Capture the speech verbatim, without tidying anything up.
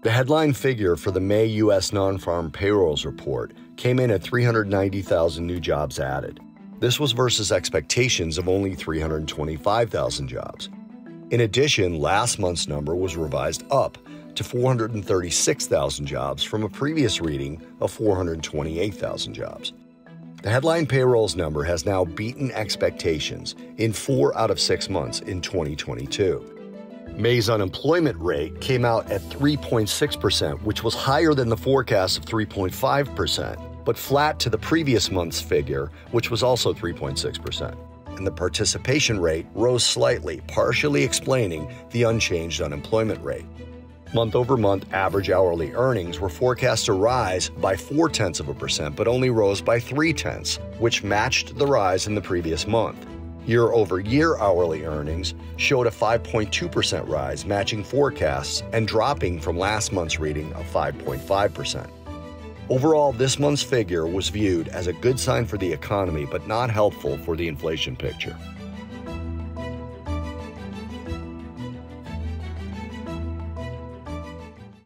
The headline figure for the May U S non-farm payrolls report came in at three hundred ninety thousand new jobs added. This was versus expectations of only three hundred twenty-five thousand jobs. In addition, last month's number was revised up to four hundred thirty-six thousand jobs from a previous reading of four hundred twenty-eight thousand jobs. The headline payrolls number has now beaten expectations in four out of six months in twenty twenty-two. May's unemployment rate came out at three point six percent, which was higher than the forecast of three point five percent, but flat to the previous month's figure, which was also three point six percent. And the participation rate rose slightly, partially explaining the unchanged unemployment rate. Month-over-month average hourly earnings were forecast to rise by four-tenths of a percent, but only rose by three-tenths, which matched the rise in the previous month. Year-over-year hourly earnings showed a five point two percent rise, matching forecasts and dropping from last month's reading of five point five percent. Overall, this month's figure was viewed as a good sign for the economy, but not helpful for the inflation picture.